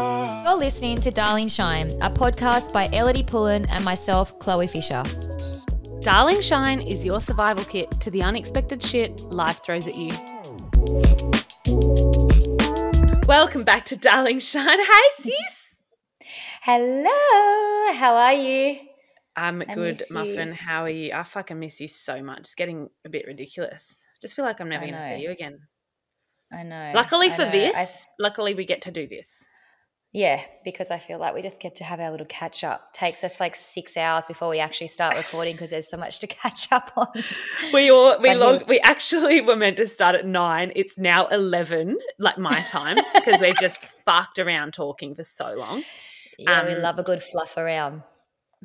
You're listening to Darling Shine, a podcast by Ellidy Pullin and myself, Chloe Fisher. Darling Shine is your survival kit to the unexpected shit life throws at you. Welcome back to Darling Shine. Hey, sis. Hello. How are you? I'm good, Muffin. How are you? I fucking miss you so much. It's getting a bit ridiculous. I just feel like I'm never going to see you again. I know. Luckily for this, luckily we get to do this. Yeah, because I feel like we just get to have our little catch-up. Takes us like 6 hours before we actually start recording because there's so much to catch up on. We actually were meant to start at 9. It's now 11, like my time, because we've just fucked around talking for so long. Yeah, we love a good fluff around.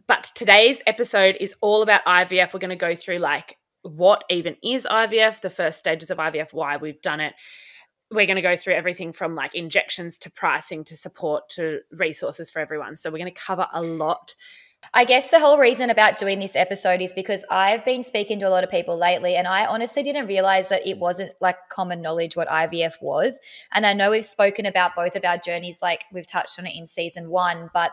But today's episode is all about IVF. We're going to go through like what even is IVF, the first stages of IVF, why we've done it. We're going to go through everything from like injections to pricing to support to resources for everyone. So we're going to cover a lot. I guess the whole reason about doing this episode is because I've been speaking to a lot of people lately and I honestly didn't realize that it wasn't like common knowledge what IVF was. And I know we've spoken about both of our journeys, like we've touched on it in season 1, but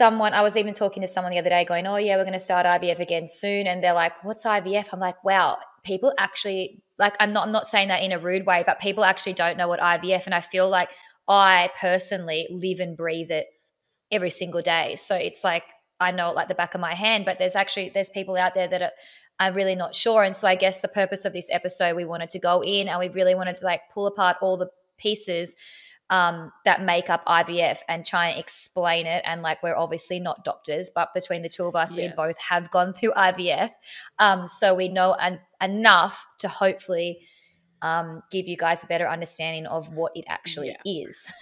I was even talking to someone the other day going, oh, yeah, we're going to start IVF again soon. And they're like, what's IVF? I'm like, wow, people actually – like I'm not saying that in a rude way, but people actually don't know what IVF, and I feel like I personally live and breathe it every single day. So it's like I know it like the back of my hand, but there's people out there that are really not sure. And so I guess the purpose of this episode, we wanted to go in and we really wanted to like pull apart all the pieces that make up IVF and try and explain it. And like, we're obviously not doctors, but between the two of us, yes, we both have gone through IVF. So we know enough to hopefully give you guys a better understanding of what it actually is.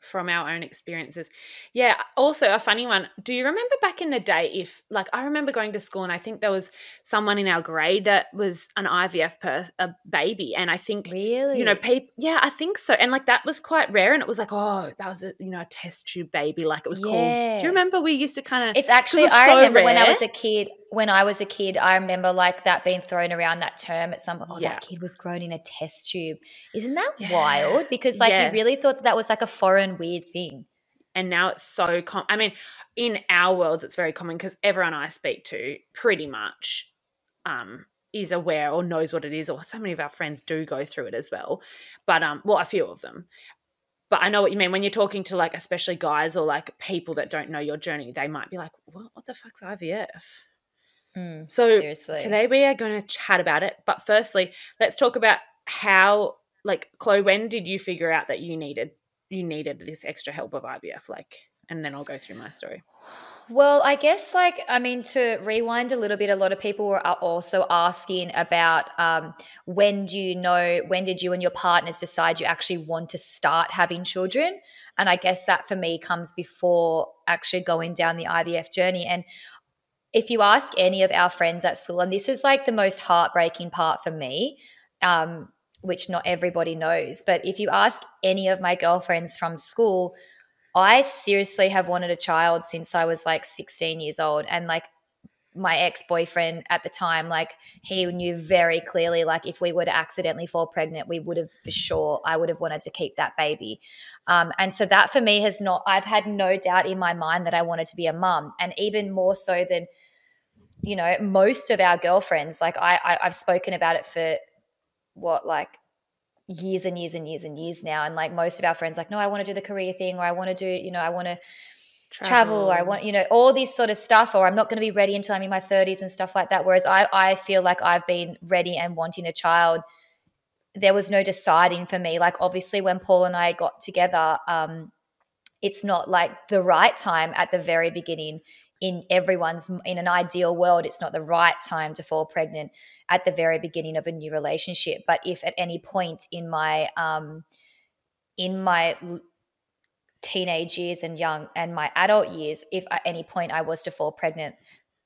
From our own experiences. Yeah. Also a funny one. Do you remember back in the day I remember going to school and I think there was someone in our grade that was an IVF baby. And I think, really? You know, people, yeah, I think so. And like that was quite rare and it was like, oh, that was a test tube baby. Like it was called. Do you remember we used to kind of, it's actually, when I was a kid, I remember like that being thrown around, that term at some point. Oh, that kid was grown in a test tube. Isn't that wild? Because like you really thought that was like a foreign weird thing. And now it's so common. I mean, in our worlds it's very common because everyone I speak to pretty much is aware or knows what it is, or so many of our friends do go through it as well. But a few of them. But I know what you mean when you're talking to like especially guys or like people that don't know your journey, they might be like, what the fuck's IVF? So seriously. Today we are going to chat about it. But firstly, let's talk about how, like, Chloe, when did you figure out that you needed this extra help of IVF? Like, and then I'll go through my story. Well, I guess like, I mean, to rewind a little bit, a lot of people are also asking about when did you and your partners decide you actually want to start having children? And I guess that for me comes before actually going down the IVF journey. And if you ask any of our friends at school, and this is like the most heartbreaking part for me, which not everybody knows, but if you ask any of my girlfriends from school, I seriously have wanted a child since I was like 16 years old. And like my ex-boyfriend at the time, like he knew very clearly, like if we were to accidentally fall pregnant, I would have wanted to keep that baby. And so that for me I've had no doubt in my mind that I wanted to be a mum. And even more so than most of our girlfriends, like I've spoken about it for years and years and years and years now. And like most of our friends, like, no, I want to do the career thing, or I want to do, I want to travel, or I want, all this sort of stuff, or I'm not going to be ready until I'm in my 30s and stuff like that. Whereas I feel like I've been ready and wanting a child. There was no deciding for me. Like obviously when Paul and I got together, it's not like the right time at the very beginning. In an ideal world, it's not the right time to fall pregnant at the very beginning of a new relationship. But if at any point in my teenage years and my adult years, if at any point I was to fall pregnant,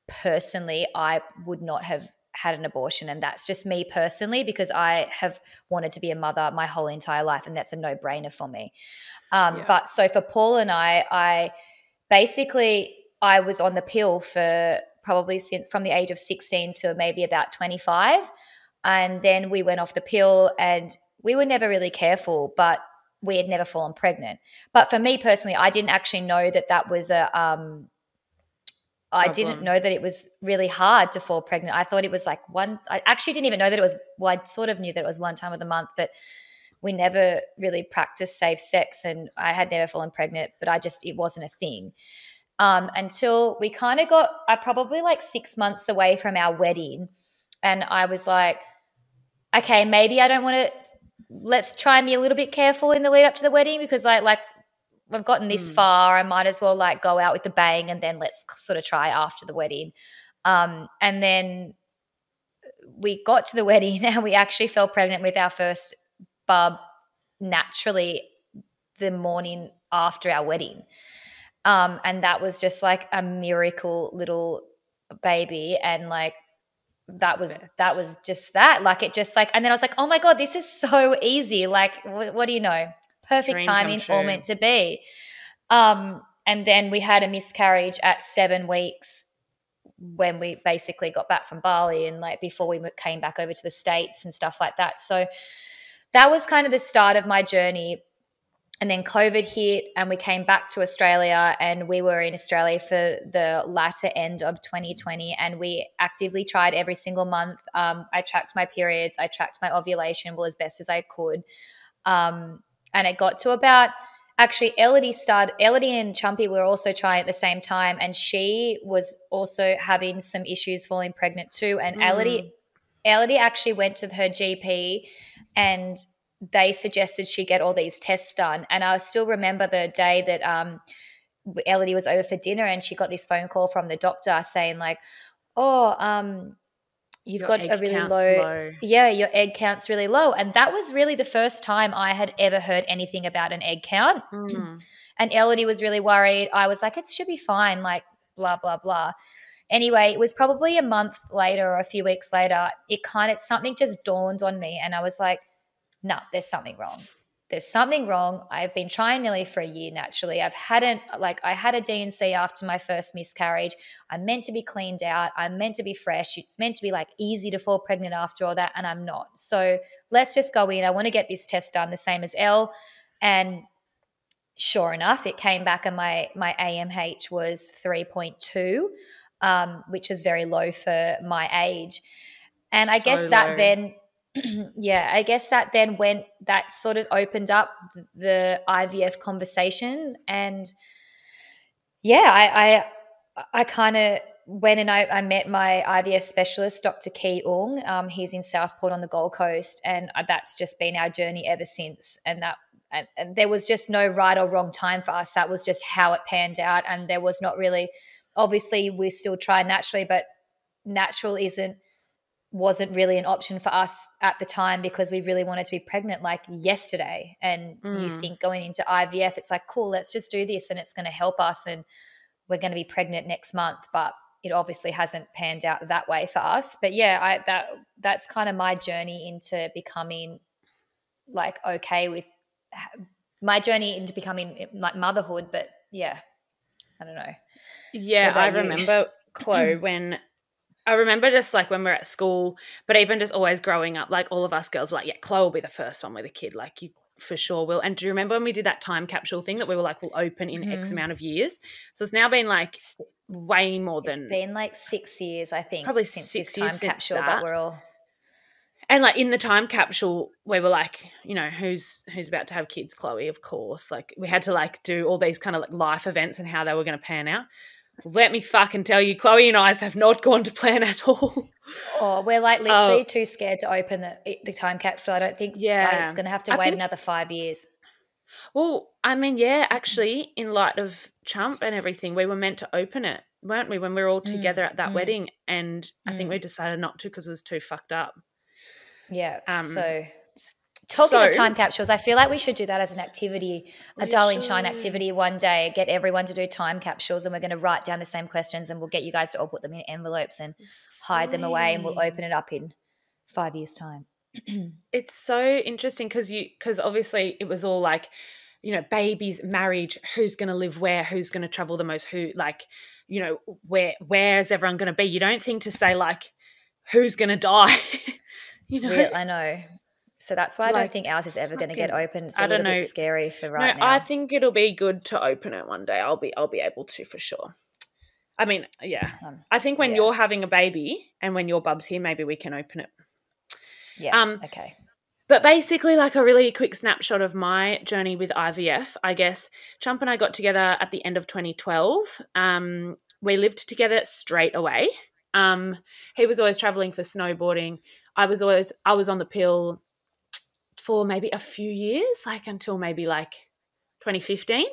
personally, I would not have had an abortion. And that's just me personally, because I have wanted to be a mother my whole entire life, and that's a no-brainer for me. But so for Paul and I basically, I was on the pill for probably from the age of 16 to maybe about 25. And then we went off the pill and we were never really careful, but we had never fallen pregnant. But for me personally, I didn't actually know that that was a I didn't know that it was really hard to fall pregnant. I thought it was like I actually didn't even know that it was, well, I sort of knew that it was one time of the month, but we never really practiced safe sex, and I had never fallen pregnant, but I just, it wasn't a thing. Until we kind of got, I probably like 6 months away from our wedding, and I was like, okay, maybe I don't want to, let's try and be a little bit careful in the lead up to the wedding, because I like, I've gotten this far, I might as well like go out with the bang, and then let's sort of try after the wedding. And then we got to the wedding and we actually fell pregnant with our first bub naturally the morning after our wedding. And that was just like a miracle little baby. And like, that was just that, like, it just like, and then I was like, oh my God, this is so easy. Like, what do you know? Perfect timing, all meant to be. And then we had a miscarriage at 7 weeks when we basically got back from Bali, and like before we came back over to the States and stuff like that. So that was kind of the start of my journey. And then COVID hit and we came back to Australia, and we were in Australia for the latter end of 2020, and we actively tried every single month. I tracked my periods, I tracked my ovulation, well, as best as I could. And it got to about, actually Ellidy and Chumpy were also trying at the same time, and she was also having some issues falling pregnant too. And Ellidy actually went to her GP, and they suggested she get all these tests done. And I still remember the day that Ellidy was over for dinner, and she got this phone call from the doctor saying like, oh, you've got a really low. Yeah, your egg count's really low. And that was really the first time I had ever heard anything about an egg count. And Ellidy was really worried. I was like, it should be fine, like blah, blah, blah. Anyway, it was probably a month later or a few weeks later, it kind of, something just dawned on me, and I was like, nah, there's something wrong. There's something wrong. I've been trying nearly for a year naturally. I had a D&C after my first miscarriage. I'm meant to be cleaned out. I'm meant to be fresh. It's meant to be like easy to fall pregnant after all that, and I'm not. So let's just go in. I want to get this test done the same as Elle. And sure enough, it came back, and my AMH was 3.2, which is very low for my age. And I guess that then – I guess that then went, that sort of opened up the IVF conversation. And yeah, I kind of went and I met my IVF specialist, Dr. Ki Ong. He's in Southport on the Gold Coast, and that's just been our journey ever since. And there was just no right or wrong time for us. That was just how it panned out. And there was not really, obviously we still try naturally, but natural wasn't really an option for us at the time, because we really wanted to be pregnant like yesterday. And you think going into IVF, it's like, cool, let's just do this and it's going to help us and we're going to be pregnant next month. But it obviously hasn't panned out that way for us. But yeah, that's kind of my journey into becoming like okay with my journey into becoming like motherhood. But yeah, I don't know. Yeah, I remember, Chloe, I remember just like when we were at school, but even just always growing up, like all of us girls were like, yeah, Chloe will be the first one with a kid. Like you for sure will. And do you remember when we did that time capsule thing that we were like, we'll open in X amount of years? So it's now been like way more than. It's been like 6 years, I think. Probably since 6 years time capsule that we're all. And like in the time capsule, we were like, you know, who's about to have kids? Chloe, of course. Like we had to like do all these kind of like life events and how they were going to pan out. Let me fucking tell you, Chloe and I have not gone to plan at all. Oh, we're like literally too scared to open the time capsule. I don't think it's going to have to wait another 5 years. Well, I mean, yeah, actually, in light of Chump and everything, we were meant to open it, weren't we, when we were all together at that wedding? And I think we decided not to because it was too fucked up. Yeah, Talking of time capsules, I feel like we should do that as an activity, a Darling Shine activity one day, get everyone to do time capsules, and we're going to write down the same questions, and we'll get you guys to all put them in envelopes and hide them away, and we'll open it up in 5 years' time. It's so interesting because obviously it was all like, you know, babies, marriage, who's going to live where, who's going to travel the most, who like, you know, where is everyone going to be? You don't think to say like who's going to die, you know? I know. So that's why I don't think ours is ever going to get open. It's a little bit scary for right now. I think it'll be good to open it one day. I'll be able to for sure. I mean, yeah. I think when you're having a baby and when your bub's here, maybe we can open it. Yeah, okay. But basically, like, a really quick snapshot of my journey with IVF, I guess. Chump and I got together at the end of 2012. We lived together straight away. He was always traveling for snowboarding. I was on the pill for maybe a few years, like until maybe like 2015.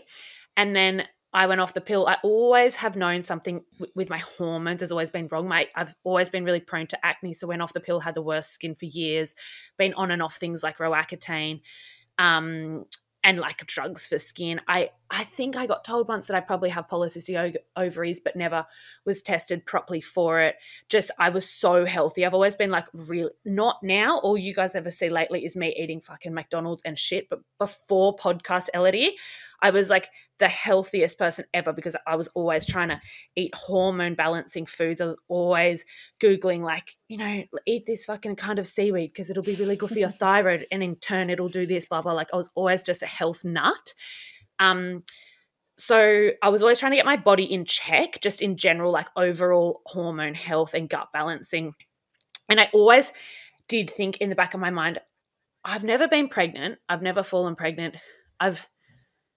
And then I went off the pill. I always have known something with my hormones has always been wrong. I've always been really prone to acne. So went off the pill, had the worst skin for years, been on and off things like Roaccutane, and like drugs for skin. I think I got told once that I probably have polycystic ovaries, but never was tested properly for it. Just, I was so healthy. I've always been like, really, not now. All you guys ever see lately is me eating fucking McDonald's and shit. But before podcast Ellidy, I was like the healthiest person ever because I was always trying to eat hormone balancing foods. I was always Googling like, you know, eat this fucking kind of seaweed because it'll be really good for your thyroid and in turn it'll do this, blah, blah. Like, I was always just a health nut. So I was always trying to get my body in check, just in general, like overall hormone health and gut balancing. And I always did think in the back of my mind, I've never been pregnant. I've never fallen pregnant. I've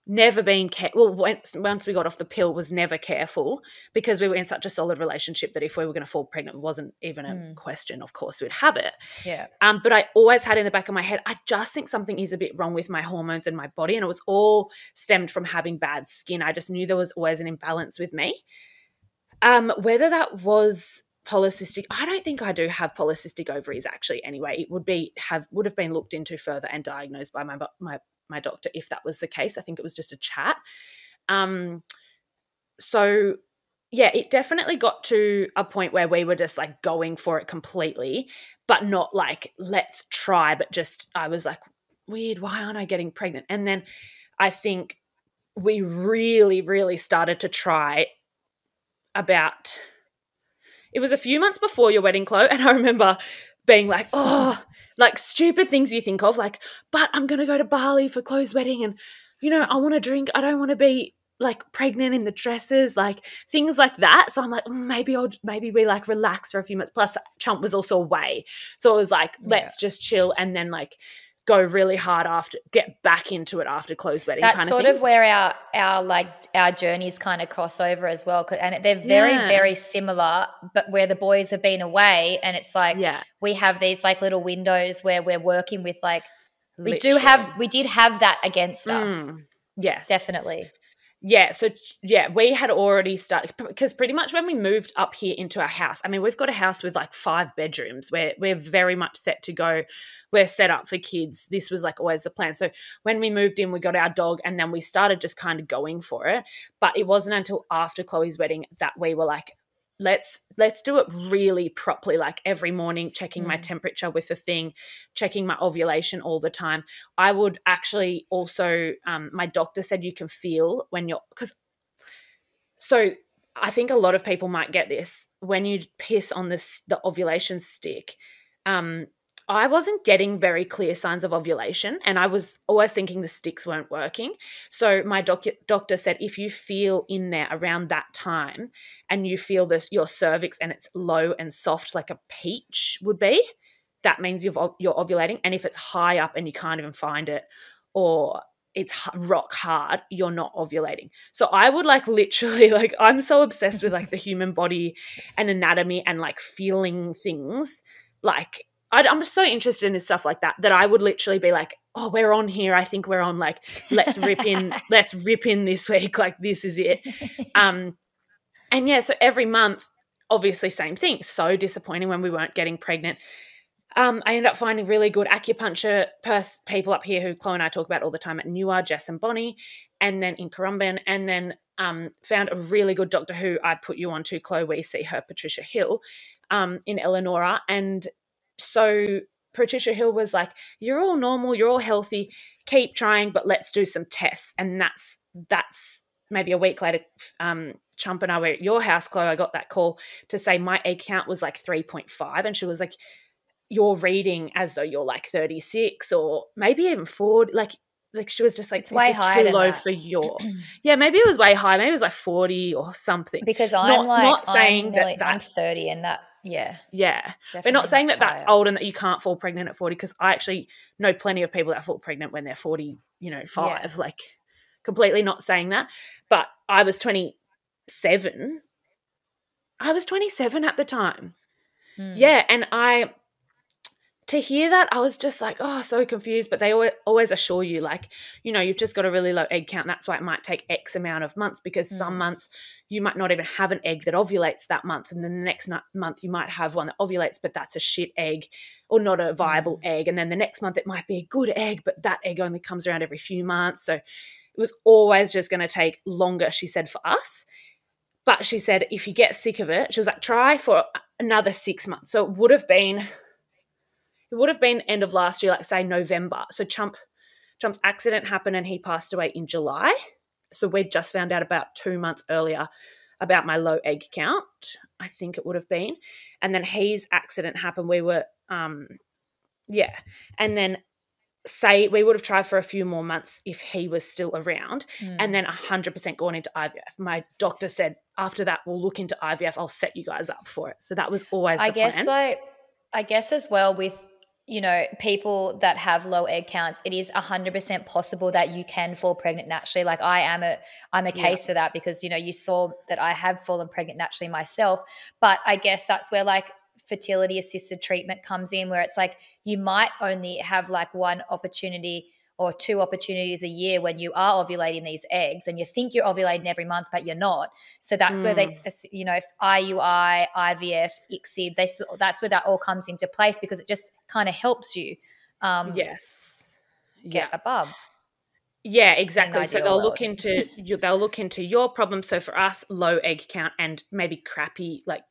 never been careful. Well, once we got off the pill, was never careful because we were in such a solid relationship that if we were going to fall pregnant, it wasn't even a question. Of course, we'd have it. Yeah. But I always had in the back of my head, I just think something is a bit wrong with my hormones and my body, and it was all stemmed from having bad skin. I just knew there was always an imbalance with me. Whether that was polycystic, I don't think I do have polycystic ovaries actually. Anyway, it would have been looked into further and diagnosed by my doctor if that was the case. I think it was just a chat. So yeah, it definitely got to a point where we were just like going for it completely, but not like let's try, but just I was like, weird, why aren't I getting pregnant? And then I think we really, really started to try about, it was a few months before your wedding, Chloe, and I remember being like, oh, like stupid things you think of, like, but I'm going to go to Bali for Chloe's wedding and, you know, I want to drink. I don't want to be like pregnant in the dresses, like things like that. So I'm like, maybe we like relax for a few months. Plus Chump was also away. So it was like, let's just chill and then like go really hard after, get back into it after Chloe's wedding. That's kind of thing. Of where our journeys kind of cross over as well. And they're very, very similar, but where the boys have been away and it's like we have these like little windows where we're working with like, we did have that against us. Yes. Definitely. Yeah. So yeah, we had already started because pretty much when we moved up here into our house, I mean, we've got a house with like 5 bedrooms where we're very much set to go. We're set up for kids. This was like always the plan. So when we moved in, we got our dog and then we started just kind of going for it. But it wasn't until after Chloe's wedding that we were like, let's do it really properly, like every morning checking my temperature with the thing, checking my ovulation all the time. I would actually also my doctor said you can feel when you're – because so I think a lot of people might get this. When you piss on the ovulation stick, I wasn't getting very clear signs of ovulation and I was always thinking the sticks weren't working. So my doctor said if you feel in there around that time and you feel this your cervix and it's low and soft like a peach would be, that means you're ovulating. And if it's high up and you can't even find it or it's rock hard, you're not ovulating. So I would like literally like I'm so obsessed with like the human body and anatomy and like feeling things like – I'm just so interested in stuff like that that I would literally be like, oh, we're on here. I think we're on like let's rip in this week, like this is it. And yeah, so every month, obviously same thing. So disappointing when we weren't getting pregnant. I ended up finding really good acupuncture people up here who Chloe and I talk about all the time at Newar, Jess and Bonnie, and then in Currumbin, and then found a really good doctor who I put you on to, Chloe. We see her, Patricia Hill, in Eleonora. And so Patricia Hill was like, you're all normal, you're all healthy, keep trying, but let's do some tests. And that's maybe a week later, Chump and I were at your house, Chloe. I got that call to say my egg count was like 3.5 and she was like, you're reading as though you're like 36 or maybe even 40. Like she was just like, it's way higher too low for your. Yeah, maybe it was way high. Maybe it was like 40 or something. Because I'm 30 and that, yeah. Yeah. We're not saying that that's old and that you can't fall pregnant at 40, because I actually know plenty of people that fall pregnant when they're 40, you know, five. Yeah. Like, completely not saying that. But I was 27. I was 27 at the time. Mm. Yeah, and to hear that, I was just like, oh, so confused. But they always assure you, like, you know, you've just got a really low egg count. That's why it might take X amount of months, because some months you might not even have an egg that ovulates that month, and then the next month you might have one that ovulates, but that's a shit egg or not a viable egg. And then the next month it might be a good egg, but that egg only comes around every few months. So it was always just going to take longer, she said, for us. But she said, if you get sick of it, she was like, try for another 6 months. So it would have been... It would have been end of last year, like say November. So Chump's accident happened and he passed away in July. So we'd just found out about 2 months earlier about my low egg count, I think it would have been. And then his accident happened. We were, yeah. And then say we would have tried for a few more months if he was still around, and then 100% gone into IVF. My doctor said, after that, we'll look into IVF. I'll set you guys up for it. So that was always the plan. I guess as well with, you know, people that have low egg counts, it is 100% possible that you can fall pregnant naturally. Like I'm a case for that, because, you know, you saw that I have fallen pregnant naturally myself. But I guess that's where like fertility assisted treatment comes in, where it's like you might only have like one opportunity or two opportunities a year when you are ovulating these eggs, and you think you're ovulating every month, but you're not. So that's where they, you know, if IUI, IVF, ICSI, that's where that all comes into place, because it just kind of helps you get above. Yeah, exactly. So they'll look into your problem. So for us, low egg count and maybe crappy like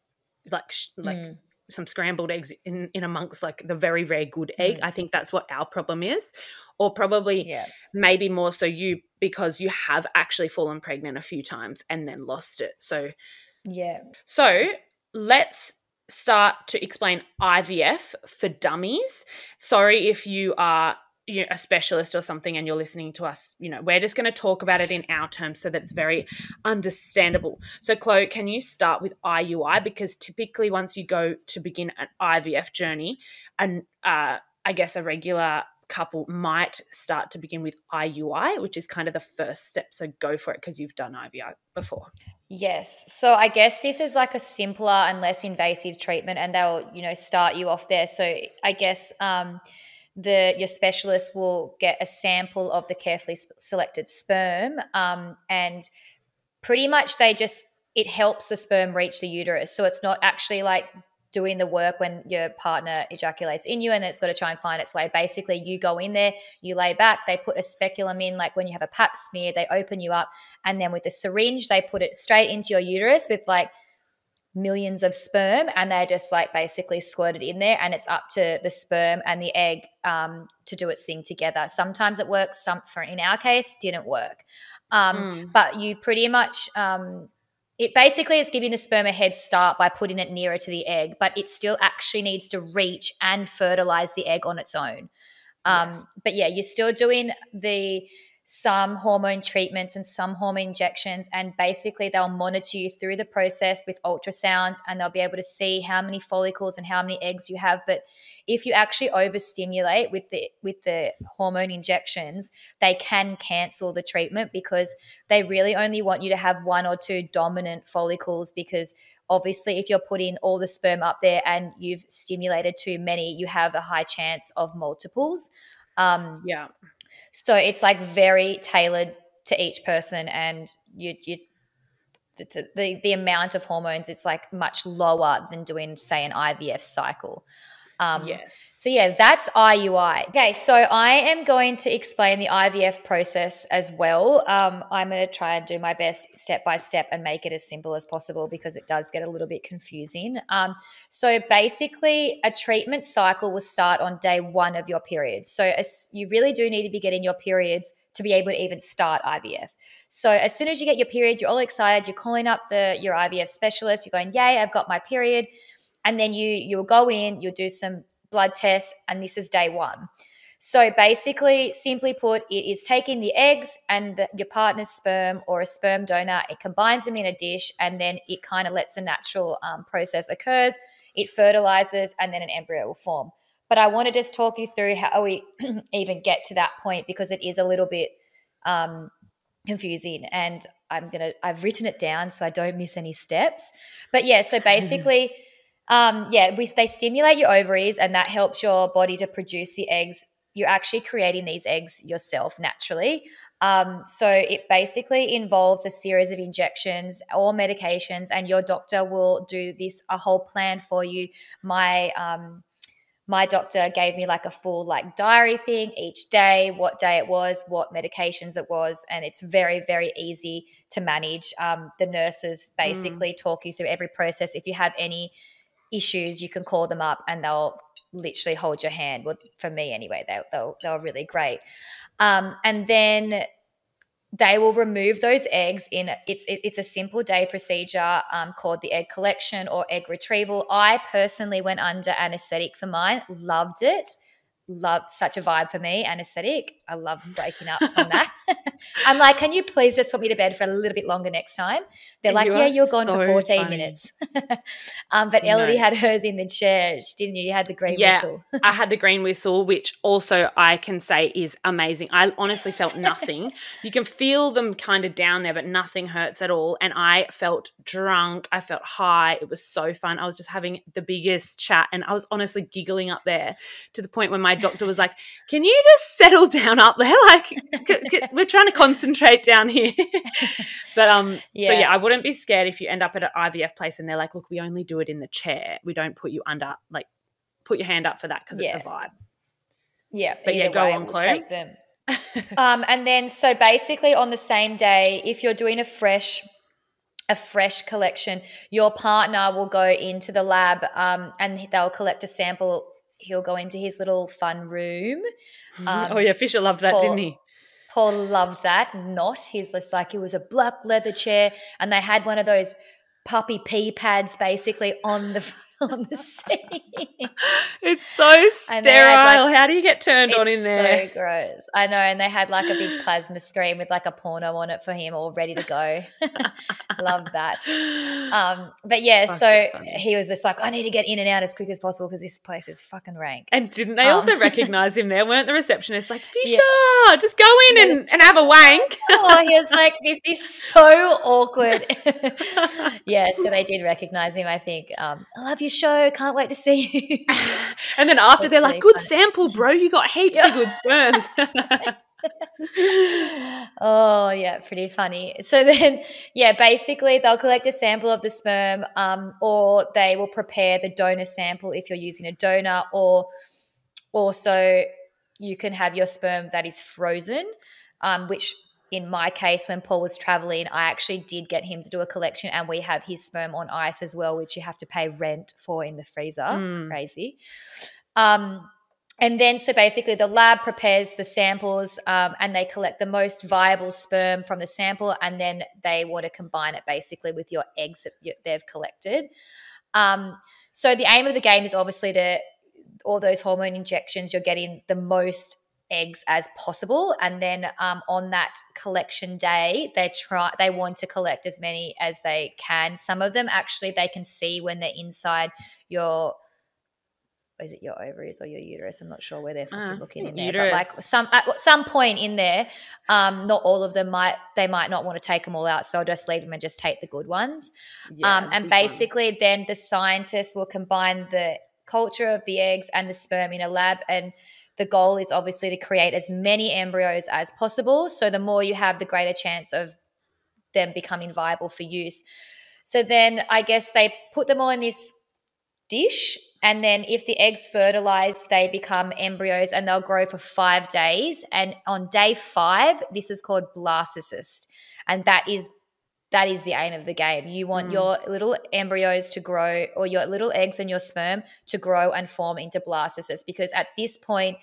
some scrambled eggs in amongst like the very, very good egg. I think that's what our problem is, or probably maybe more so you, because you have actually fallen pregnant a few times and then lost it. So So let's start to explain IVF for dummies. Sorry if you are a specialist or something and you're listening to us, you know, we're just going to talk about it in our terms so that it's very understandable. So Chloe, can you start with IUI? Because typically once you go to begin an IVF journey, and I guess a regular couple might start to begin with IUI, which is kind of the first step. So go for it, because you've done IVF before. Yes. So I guess this is like a simpler and less invasive treatment, and they'll, you know, start you off there. So I guess, your specialist will get a sample of the carefully selected sperm, and pretty much it helps the sperm reach the uterus. So it's not actually like doing the work when your partner ejaculates in you and it's got to try and find its way. Basically, you go in there, you lay back, they put a speculum in, like when you have a pap smear, they open you up, and then with a syringe, they put it straight into your uterus with like millions of sperm, and they're just like basically squirted in there, and it's up to the sperm and the egg to do its thing together. Sometimes it works, in our case didn't work, but you pretty much it basically is giving the sperm a head start by putting it nearer to the egg, but it still actually needs to reach and fertilize the egg on its own. But yeah, you're still doing some hormone treatments and some hormone injections, and basically they'll monitor you through the process with ultrasounds, and they'll be able to see how many follicles and how many eggs you have. But if you actually overstimulate with the hormone injections, they can cancel the treatment, because they really only want you to have one or two dominant follicles, because obviously if you're putting all the sperm up there and you've stimulated too many, you have a high chance of multiples. So it's like very tailored to each person, and the amount of hormones, it's like much lower than doing, say, an IVF cycle. So yeah, that's IUI. Okay, so I am going to explain the IVF process as well. I'm going to try and do my best step by step and make it as simple as possible, because it does get a little bit confusing. So basically a treatment cycle will start on day one of your period. So you really do need to be getting your periods to be able to even start IVF. So as soon as you get your period, you're all excited, you're calling up your IVF specialist, you're going, yay, I've got my period. And then you'll go in, you'll do some blood tests, and this is day one. So basically, simply put, it is taking the eggs and your partner's sperm or a sperm donor, it combines them in a dish, and then it kind of lets the natural process occurs. It fertilizes, and then an embryo will form. But I want to just talk you through how we even get to that point, because it is a little bit confusing, and I've written it down so I don't miss any steps. But yeah, so basically, they stimulate your ovaries, and that helps your body to produce the eggs. You're actually creating these eggs yourself naturally. So it basically involves a series of injections or medications, and your doctor will do a whole plan for you. My doctor gave me like a full like diary thing each day, what day it was, what medications it was, and it's very, very easy to manage. The nurses basically talk you through every process. If you have any issues, you can call them up and they'll literally hold your hand. Well, for me anyway, they were really great. And then they will remove those eggs it's a simple day procedure called the egg collection or egg retrieval. I personally went under anesthetic for mine, loved it. Loved, such a vibe for me, anesthetic. I love waking up from that. I'm like, can you please just put me to bed for a little bit longer next time? They're like, yeah, you're gone for 14 minutes. But Elodie had hers in the chair, didn't you? You had the green whistle. I had the green whistle, which also I can say is amazing. I honestly felt nothing. You can feel them kind of down there, but nothing hurts at all. And I felt drunk. I felt high. It was so fun. I was just having the biggest chat, and I was honestly giggling up there to the point when my doctor was like, can you just settle down up there? Like, we're trying to concentrate down here. But I wouldn't be scared if you end up at an IVF place and they're like, look, we only do it in the chair. We don't put you under, like, put your hand up for that because it's a vibe. Yeah. But yeah, go on, Chloe. Take them. And then so basically on the same day, if you're doing a fresh collection, your partner will go into the lab and they'll collect a sample. He'll go into his little fun room. Fisher loved that, didn't he? Paul loved that. He's just like, it was a black leather chair, and they had one of those puppy pee pads basically on the sink. It's so sterile. Like, how do you get turned on in there? It's so gross. I know. And they had like a big plasma screen with like a porno on it for him, all ready to go. Love that. But yeah, so he was just like, I need to get in and out as quick as possible because this place is fucking rank. And didn't they also recognize him there? Weren't the receptionists like, Fisher, just go in and have a wank? Oh, he was like, this is so awkward. Yeah, so they did recognize him, I think. I love you, show, can't wait to see you. And then after they're like, good sample, bro, you got heaps of good sperms. Oh yeah, pretty funny. So then basically they'll collect a sample of the sperm, or they will prepare the donor sample if you're using a donor, or also you can have your sperm that is frozen, which in my case, when Paul was traveling, I actually did get him to do a collection, and we have his sperm on ice as well, which you have to pay rent for in the freezer. Crazy. And then so basically the lab prepares the samples, and they collect the most viable sperm from the sample, and then they want to combine it basically with your eggs that they've collected. So the aim of the game is obviously all those hormone injections, you're getting the most eggs as possible, and then on that collection day they want to collect as many as they can. Some of them actually they can see when they're inside your, is it your ovaries or your uterus? I'm not sure where they're looking in there, uterus. But like at some point in there, not all of them might not want to take them all out, so I'll just leave them and just take the good ones. And basically then the scientists will combine the culture of the eggs and the sperm in a lab, and the goal is obviously to create as many embryos as possible. So the more you have, the greater chance of them becoming viable for use. So then I guess they put them all in this dish, and then if the eggs fertilize, they become embryos, and they'll grow for 5 days. And on day 5, this is called blastocyst, and that is the aim of the game. You want your little embryos to grow, or your little eggs and your sperm to grow and form into blastocysts, because at this point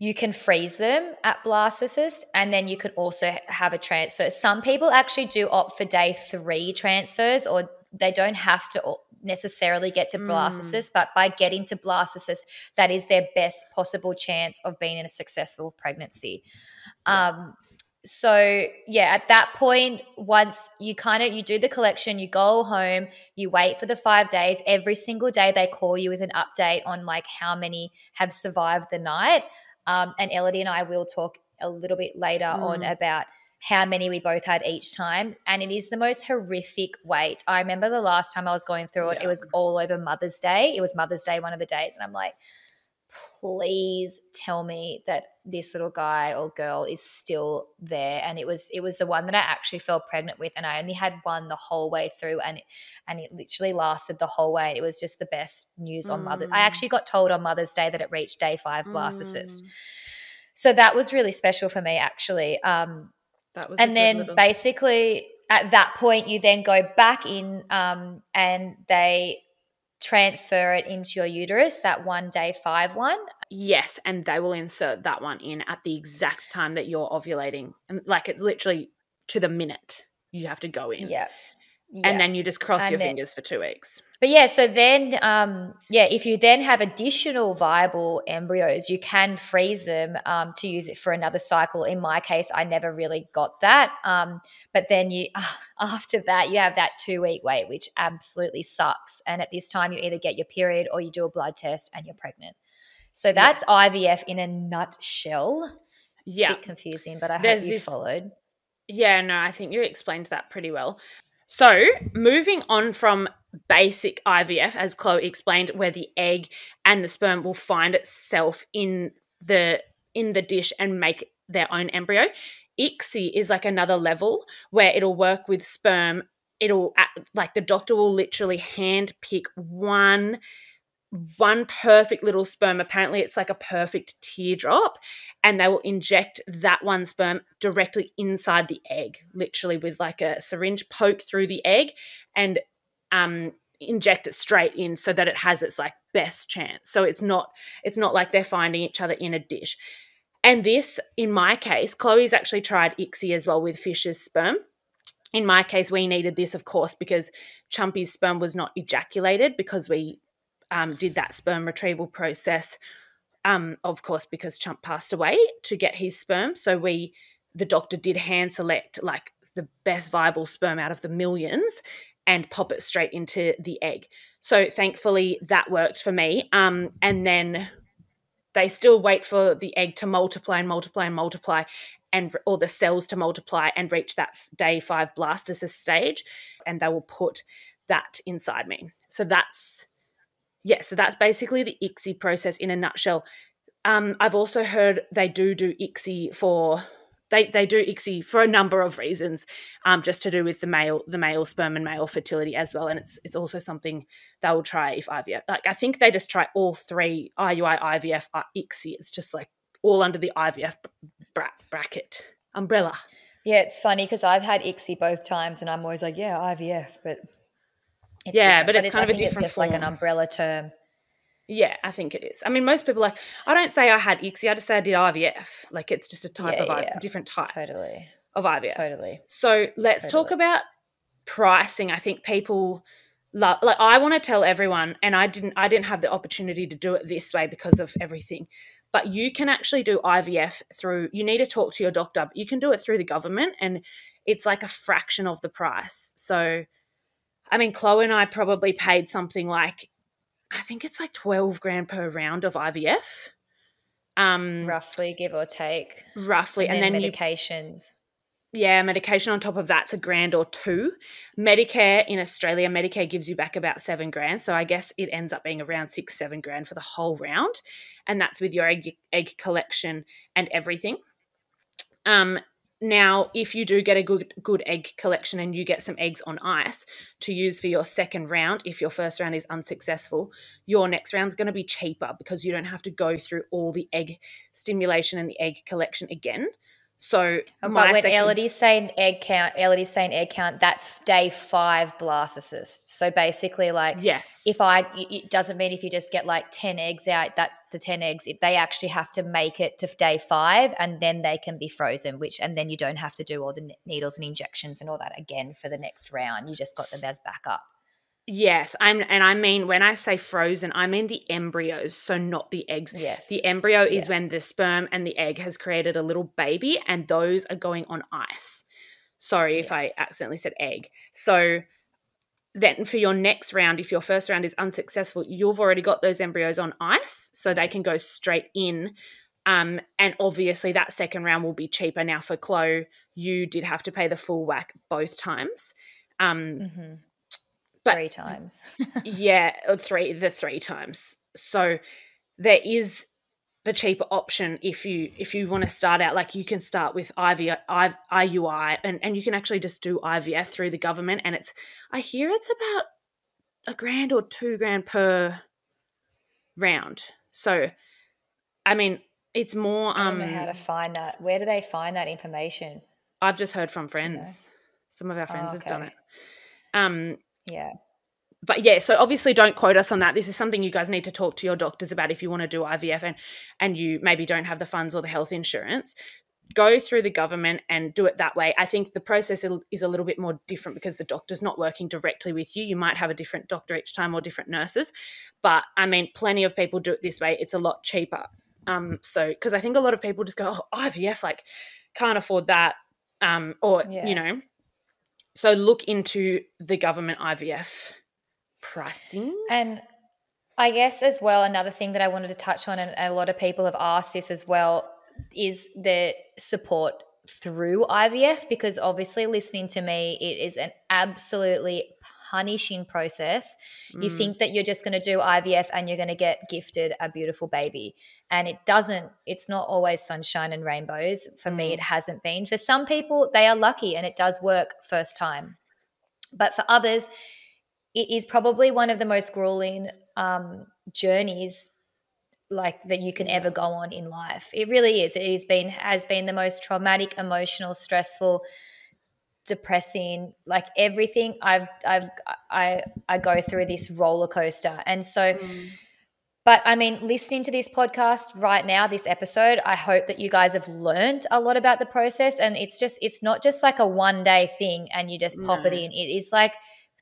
you can freeze them at blastocyst, and then you could also have a transfer. Some people actually do opt for day 3 transfers, or they don't have to necessarily get to blastocyst, but by getting to blastocyst, that is their best possible chance of being in a successful pregnancy. So yeah, at that point, once you you do the collection, you go home, you wait for the 5 days. Every single day they call you with an update on like how many have survived the night. And Ellidy and I will talk a little bit later on about how many we both had each time. And it is the most horrific wait. I remember the last time I was going through it, it was all over Mother's Day. It was Mother's Day one of the days. And I'm like, please tell me that this little guy or girl is still there. And it was the one that I actually fell pregnant with, and I only had one the whole way through, and it literally lasted the whole way. It was just the best news on Mother's Day. I actually got told on Mother's Day that it reached day 5 blastocyst. So that was really special for me, actually. That was and then basically at that point you then go back in and they transfer it into your uterus, that one day 5 one. Yes, and they will insert that one in at the exact time that you're ovulating. And like it's literally to the minute you have to go in. Yeah. Yeah. And then you just cross your fingers for 2 weeks. But yeah, so then, if you then have additional viable embryos, you can freeze them to use it for another cycle. In my case, I never really got that. But then after that, you have that 2-week wait, which absolutely sucks. And at this time, you either get your period or you do a blood test and you're pregnant. So that's IVF in a nutshell. Yeah. A bit confusing, but I hope you followed. Yeah, no, I think you explained that pretty well. So moving on from basic IVF, as Chloe explained, where the egg and the sperm will find itself in the dish and make their own embryo, ICSI is like another level where it'll work with sperm. It'll like the doctor will literally hand pick one perfect little sperm. Apparently it's like a perfect teardrop, and they will inject that one sperm directly inside the egg, literally with like a syringe, poke through the egg and inject it straight in so that it has its like best chance. So it's not like they're finding each other in a dish. And this, in my case, Chloe's actually tried ICSI as well with Fisher's sperm. In my case, we needed this, of course, because Chumpy's sperm was not ejaculated because we did that sperm retrieval process, of course, because Chump passed away, to get his sperm. So the doctor did hand select like the best viable sperm out of the millions and pop it straight into the egg. So thankfully that worked for me. And then they still wait for the egg to multiply and multiply and multiply, and or the cells to multiply and reach that day 5 blastocyst stage, and they will put that inside me. So that's basically the ICSI process in a nutshell. I've also heard they do ICSI for they do ICSI for a number of reasons, just to do with the male sperm and male fertility as well. And it's also something they will try if IVF. Like I think they just try all three, IUI, IVF, ICSI. It's just like all under the IVF bracket umbrella. Yeah, it's funny because I've had ICSI both times, and I'm always like, yeah, IVF, but. It's kind of a different it's just form. Like an umbrella term. Yeah, I think it is. I mean, most people I don't say I had ICSI, I just say I did IVF. Like it's just a type different type of IVF. Totally. So let's talk about pricing. I think people love, like I want to tell everyone, and I didn't have the opportunity to do it this way because of everything, but you can actually do IVF you need to talk to your doctor, but you can do it through the government, and it's like a fraction of the price. So I mean, Chloe and I probably paid something like, I think it's like 12 grand per round of IVF. Roughly, give or take. Roughly. And then medications. Medication on top of that's a grand or two. Medicare in Australia, Medicare gives you back about 7 grand. So I guess it ends up being around 6-7 grand for the whole round. And that's with your egg collection and everything. Now, if you do get a good egg collection and you get some eggs on ice to use for your second round, if your first round is unsuccessful, your next round's going to be cheaper because you don't have to go through all the egg stimulation and the egg collection again. So, Ellidy's saying egg count, that's day 5 blastocyst. So basically, like, yes, it doesn't mean if you just get like 10 eggs out, that's the 10 eggs. They actually have to make it to day 5, and then they can be frozen, and then you don't have to do all the needles and injections and all that again for the next round. You just got them as backup. Yes, and I mean, when I say frozen, I mean the embryos, so not the eggs. Yes. The embryo is when the sperm and the egg has created a little baby, and those are going on ice. Sorry if I accidentally said egg. So then for your next round, if your first round is unsuccessful, you've already got those embryos on ice, so they can go straight in. And obviously that second round will be cheaper. Now for Chloe, you did have to pay the full whack both times. But 3 times. Three times. So there is the cheaper option if you want to start out. Like, you can start with IUI and you can actually just do IVF through the government, and I hear it's about $1,000 or $2,000 per round. So I mean, it's more I don't know how to find that. Where do they find that information? I've just heard from friends. You know? Some of our friends have done it. But yeah, so obviously don't quote us on that. This is something you guys need to talk to your doctors about if you want to do IVF and you maybe don't have the funds or the health insurance. Go through the government and do it that way. I think the process is a little bit more different because the doctor's not working directly with you. You might have a different doctor each time or different nurses. But, I mean, plenty of people do it this way. It's a lot cheaper. So because I think a lot of people just go, IVF, like, can't afford that you know. So look into the government IVF pricing. And I guess as well, another thing that I wanted to touch on, and a lot of people have asked this as well, is the support through IVF, because obviously listening to me, it is an absolutely punishing process. You think that you're just going to do IVF and you're going to get gifted a beautiful baby, and it's not always sunshine and rainbows. For me, it hasn't been. For some people, they are lucky and it does work first time, but for others it is probably one of the most grueling journeys like that you can ever go on in life. It really is. It has been the most traumatic, emotional, stressful, depressing, like everything. I go through this roller coaster, and so but I mean, listening to this podcast right now, this episode, I hope that you guys have learned a lot about the process, and it's not just like a 1-day thing and you just pop it in. It is like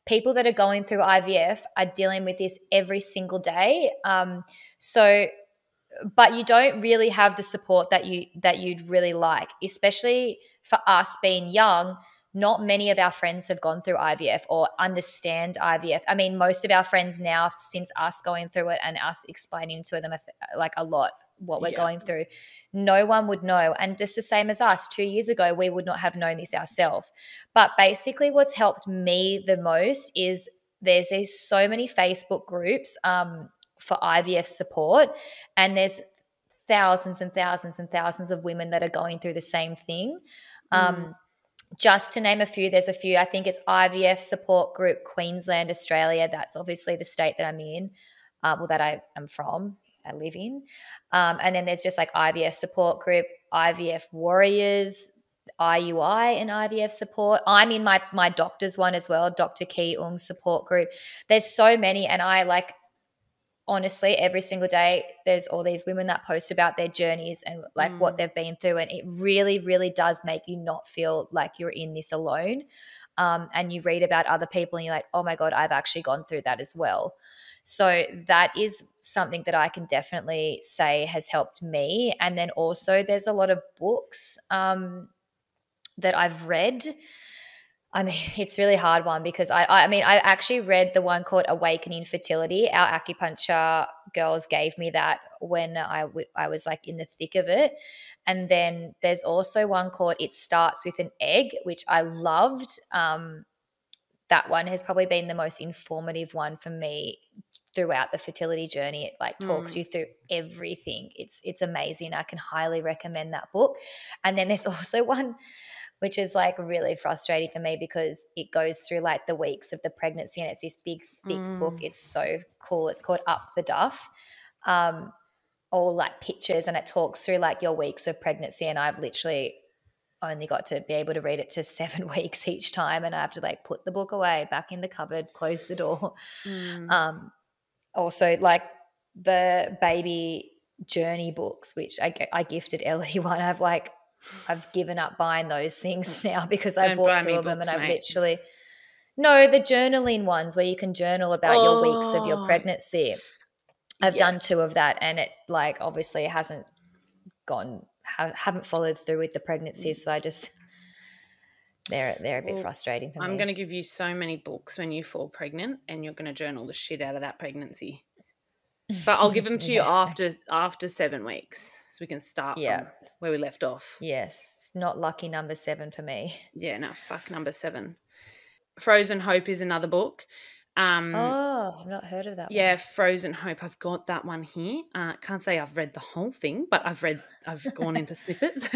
people that are going through IVF are dealing with this every single day, but you don't really have the support that you'd really like, especially for us being young. Not many of our friends have gone through IVF or understand IVF. I mean, most of our friends now, since us going through it and us explaining to them like a lot what we're going through, no one would know. And just the same as us, 2 years ago, we would not have known this ourselves. But basically what's helped me the most is there's so many Facebook groups for IVF support, and there's thousands and thousands and thousands of women that are going through the same thing. Just to name a few, there's a few. I think it's IVF Support Group Queensland, Australia. That's obviously the state that I'm in, that I am from, I live in. And then there's just like IVF Support Group, IVF Warriors, IUI and IVF Support. I'm in my doctor's one as well, Dr. Ki Ong Support Group. There's so many, and I like, honestly, every single day there's all these women that post about their journeys and like what they've been through, and it really, really does make you not feel like you're in this alone. And you read about other people and you're like, oh my God, I've actually gone through that as well. So that is something that I can definitely say has helped me. And then also there's a lot of books that I've read. I mean, it's really hard one because I actually read the one called Awakening Fertility. Our acupuncture girls gave me that when I was like in the thick of it. And then there's also one called It Starts with an Egg, which I loved. That one has probably been the most informative one for me throughout the fertility journey. It like talks you through everything. It's amazing. I can highly recommend that book. And then there's also one which is like really frustrating for me because it goes through like the weeks of the pregnancy, and it's this big, thick book. It's so cool. It's called Up the Duff, all like pictures, and it talks through like your weeks of pregnancy, and I've literally only got to be able to read it to 7 weeks each time, and I have to like put the book away, back in the cupboard, close the door. Also like the baby journey books, which I gifted Ellie one. I've given up buying those things now because I bought two of them, and I've literally – No, the journaling ones where you can journal about your weeks of your pregnancy. I've done two of that, and it like obviously hasn't gone. Haven't followed through with the pregnancy, so I just they're a bit frustrating for me. I'm going to give you so many books when you fall pregnant, and you're going to journal the shit out of that pregnancy. But I'll give them to you after 7 weeks, so we can start from where we left off. Yes, it's not lucky number 7 for me. Yeah, no, fuck number 7. Frozen Hope is another book. I've not heard of that one. Yeah, Frozen Hope. I've got that one here. Can't say I've read the whole thing, but I've gone into snippets.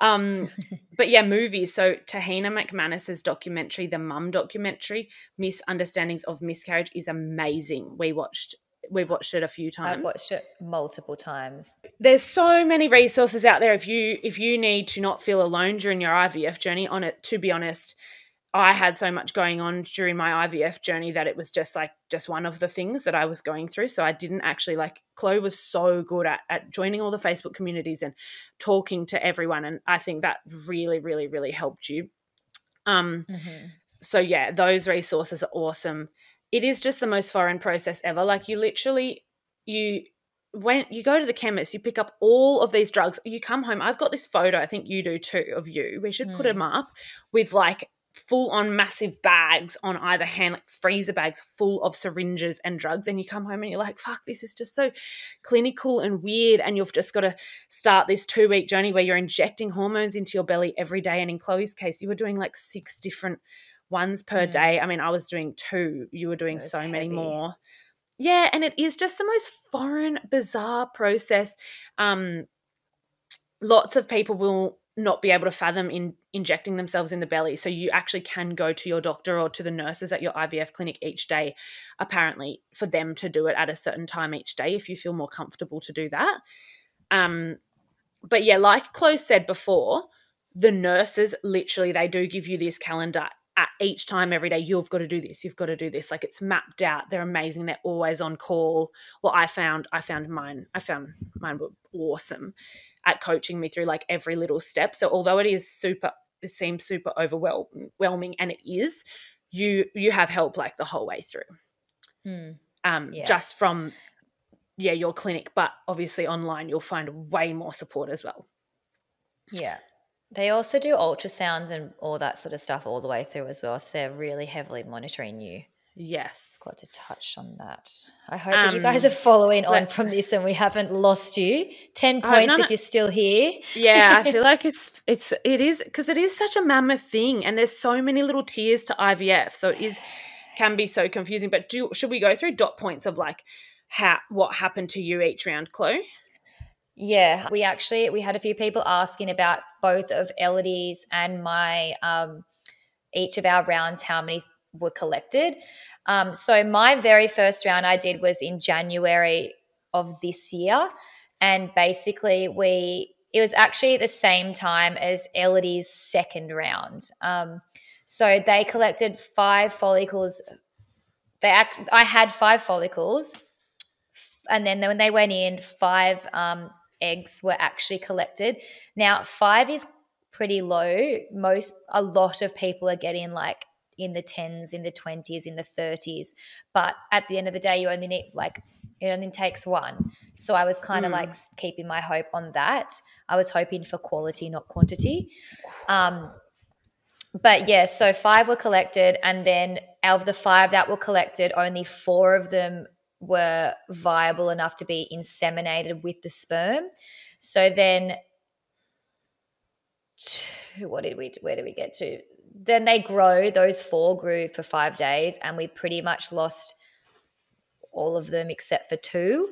But yeah, movies. So Tahina McManus's documentary, the MUM documentary, Misunderstandings of Miscarriage, is amazing. We've watched it a few times. I've watched it multiple times. There's so many resources out there if you need to not feel alone during your IVF journey. On it, to be honest, I had so much going on during my IVF journey that it was just one of the things that I was going through. So I didn't actually Chloe was so good at joining all the Facebook communities and talking to everyone. And I think that really, really, really helped you. So yeah, those resources are awesome. It is just the most foreign process ever. When you go to the chemist, you pick up all of these drugs, you come home. I've got this photo, I think you do too, of you. We should put them up with full-on massive bags on either hand, freezer bags full of syringes and drugs, and you come home and you're like, fuck, this is just so clinical and weird, and you've just got to start this 2-week journey where you're injecting hormones into your belly every day. And in Chloe's case, you were doing 6 different ones per day. I mean, I was doing 2. You were doing so many more. Yeah, and it is just the most foreign, bizarre process. Lots of people will not be able to fathom injecting themselves in the belly. So you actually can go to your doctor or to the nurses at your IVF clinic each day, apparently, for them to do it at a certain time each day if you feel more comfortable to do that. But yeah, like Chloe said before, the nurses literally, they do give you this calendar at each time every day. You've got to do this, you've got to do this. It's mapped out. They're amazing. They're always on call. Well, I found mine were awesome at coaching me through every little step. So although it seems super overwhelming, and it is, you have help the whole way through, just from your clinic, but obviously online you'll find way more support as well. Yeah, they also do ultrasounds and all that sort of stuff all the way through as well. So they're really heavily monitoring you. Yes. Got to touch on that. I hope that you guys are following on from this and we haven't lost you. 10 points if you're still here. Yeah, I feel like it is because it is such a mammoth thing, and there's so many little tiers to IVF. So it can be so confusing. But should we go through dot points of what happened to you each round, Chloe? Yeah, we had a few people asking about both of Ellidy's and my each of our rounds, how many were collected. So my very first round I did was in January of this year, and basically it was actually the same time as Ellidy's second round. So they collected 5 follicles. I had 5 follicles, and then when they went in, 5 eggs were actually collected. Now 5 is pretty low. A lot of people are getting in the 10s, in the 20s, in the 30s. But at the end of the day, you only need it only takes 1. So I was kind of keeping my hope on that. I was hoping for quality, not quantity. But yeah, so 5 were collected, and then out of the 5 that were collected, only 4 of them were viable enough to be inseminated with the sperm. So then where did we get to? Then they grow. Those 4 grew for 5 days, and we pretty much lost all of them except for 2.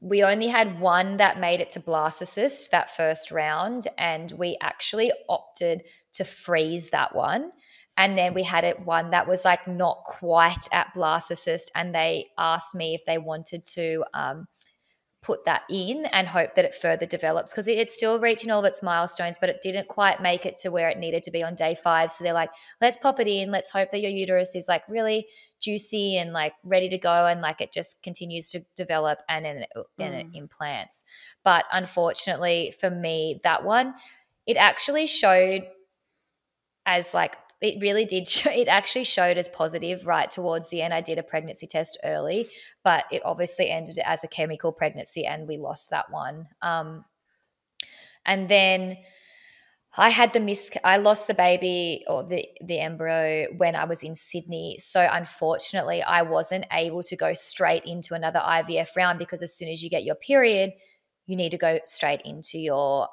We only had 1 that made it to blastocyst that first round, and we actually opted to freeze that one. And then we had one that was not quite at blastocyst, and they asked me if they wanted to put that in and hope that it further develops, because it's still reaching all of its milestones, but it didn't quite make it to where it needed to be on day 5. So they're like, let's pop it in. Let's hope that your uterus is really juicy and ready to go, and it just continues to develop, and then it implants. But unfortunately for me, that one, it actually showed as it really did show, it actually showed as positive right towards the end. I did a pregnancy test early, but it obviously ended as a chemical pregnancy and we lost that one. And then I had the I lost the baby or the embryo when I was in Sydney. So unfortunately I wasn't able to go straight into another IVF round, because as soon as you get your period, you need to go straight into your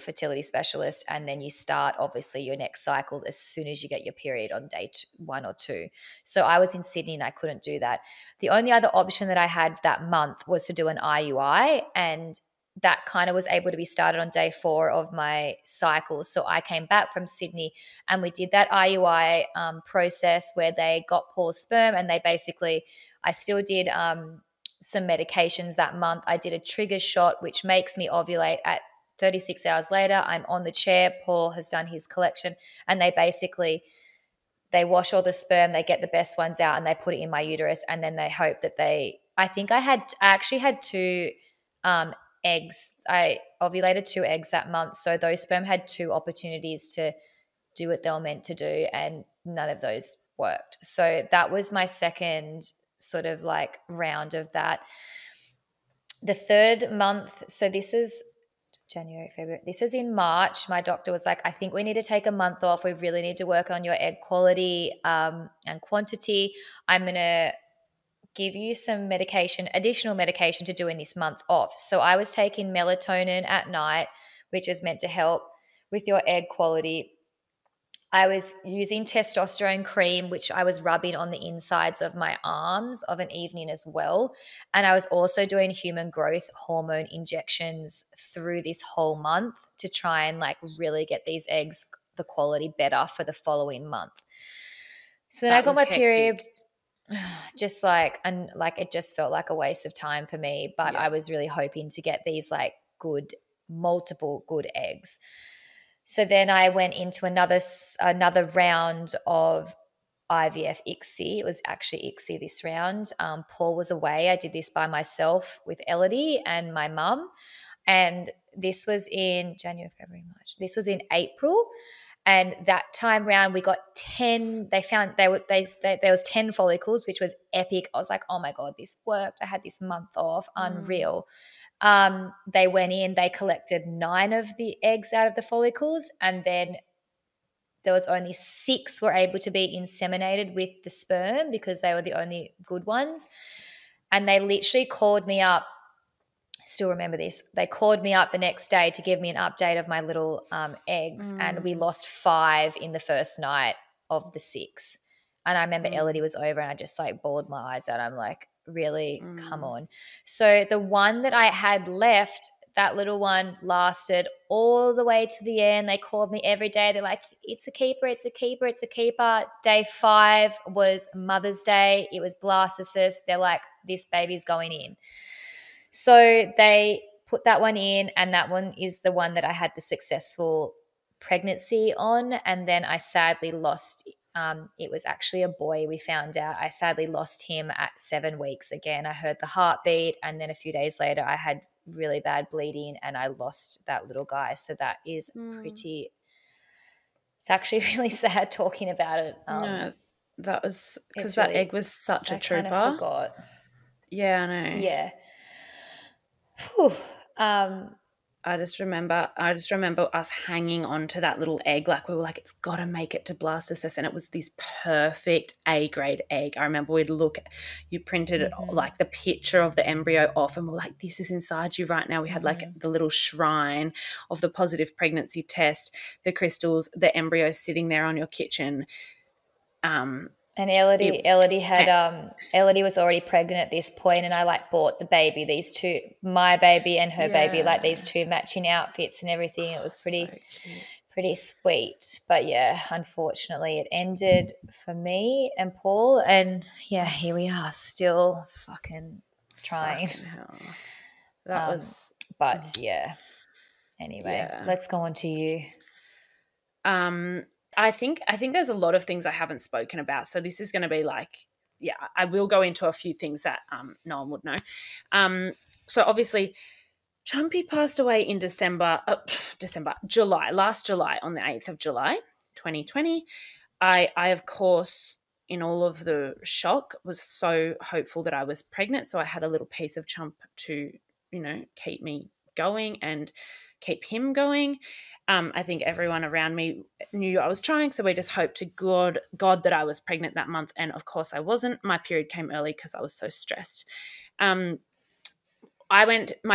fertility specialist, and then you start obviously your next cycle as soon as you get your period on day one or two. So I was in Sydney and I couldn't do that. The only other option that I had that month was to do an IUI, and that kind of was able to be started on day 4 of my cycle. So I came back from Sydney and we did that IUI process where they got Paul's sperm, and they basically, I still did some medications that month. I did a trigger shot, which makes me ovulate at 36 hours later. I'm on the chair. Paul has done his collection, and they basically, they wash all the sperm, they get the best ones out, and they put it in my uterus, and then they hope that they, I actually had 2 eggs. I ovulated 2 eggs that month, so those sperm had 2 opportunities to do what they were meant to do, and none of those worked. So that was my second sort of like round of that. The third month, so this is January, February, this is in March, my doctor was like, I think we need to take a month off. We really need to work on your egg quality and quantity. I'm going to give you some medication, additional medication to do in this month off. So I was taking melatonin at night, which is meant to help with your egg quality. I was using testosterone cream, which I was rubbing on the insides of my arms of an evening as well. And I was also doing human growth hormone injections through this whole month to try and like really get these eggs, the quality better for the following month. So then I got my period, just like, and like, it just felt like a waste of time for me, but yeah. I was really hoping to get these like good, multiple good eggs. So then I went into another round of IVF ICSI. It was actually ICSI this round. Paul was away. I did this by myself with Ellidy and my mum. And this was in January, February, March. This was in April. And that time round we got 10. They found there was 10 follicles, which was epic. I was like, oh my God, this worked. I had this month off. Unreal. They went in, they collected 9 of the eggs out of the follicles, and then there was only 6 were able to be inseminated with the sperm because they were the only good ones. And they literally called me up. I still remember this. They called me up the next day to give me an update of my little eggs, and we lost 5 in the first night of the 6. And I remember Ellidy was over and I just like bawled my eyes out. I'm like, really, come on. So the one that I had left, that little one lasted all the way to the end. They called me every day. They're like, it's a keeper, it's a keeper, it's a keeper. Day 5 was Mother's Day. It was blastocyst. They're like, this baby's going in. So they put that one in, and that one is the one that I had the successful pregnancy on, and then I sadly lost it. It was actually a boy, we found out. I sadly lost him at 7 weeks. Again, I heard the heartbeat, and then a few days later I had really bad bleeding and I lost that little guy. So that is pretty – it's actually really sad talking about it. No, that was – because that really, egg was such a trooper. I kind of forgot. Yeah, I know. Yeah. Whew. I just remember us hanging on to that little egg. Like we were like, it's got to make it to blastocyst. And it was this perfect A-grade egg. I remember we'd look, you printed it, like the picture of the embryo off, and we're like, this is inside you right now. We had like the little shrine of the positive pregnancy test, the crystals, the embryo sitting there on your kitchen. And Ellidy was already pregnant at this point, and I like bought the baby, these two, my baby and her baby, like these two matching outfits and everything. It was pretty sweet. But yeah, unfortunately it ended for me and Paul, and yeah, here we are still fucking trying. Fucking hell. That was, but yeah. Anyway, let's go on to you. I think there's a lot of things I haven't spoken about. So this is going to be like, yeah, I will go into a few things that no one would know. So obviously Chumpy passed away in July, last July, on the 8th of July, 2020, I of course, in all of the shock, was so hopeful that I was pregnant. So I had a little piece of Chump to, you know, keep me going and keep him going. I think everyone around me knew I was trying, so we just hoped to God that I was pregnant that month, and of course I wasn't. My period came early because I was so stressed. My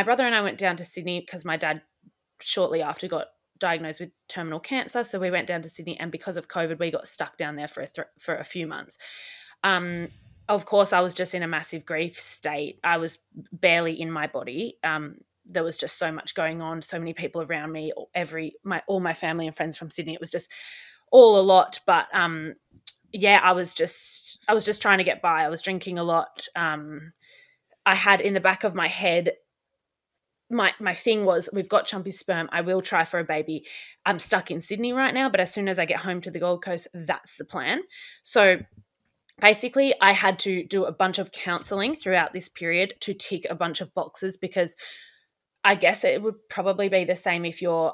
brother and I went down to Sydney because my dad shortly after got diagnosed with terminal cancer, so we went down to Sydney, and because of COVID we got stuck down there for a few months. Of course I was just in a massive grief state. I was barely in my body. There was just so much going on, so many people around me, all my family and friends from Sydney. It was just all a lot. But yeah, I was just trying to get by. I was drinking a lot. I had in the back of my head, my thing was, we've got Chumpy's sperm. I will try for a baby. I'm stuck in Sydney right now, but as soon as I get home to the Gold Coast, that's the plan. So basically, I had to do a bunch of counselling throughout this period to tick a bunch of boxes, because I guess it would probably be the same if you're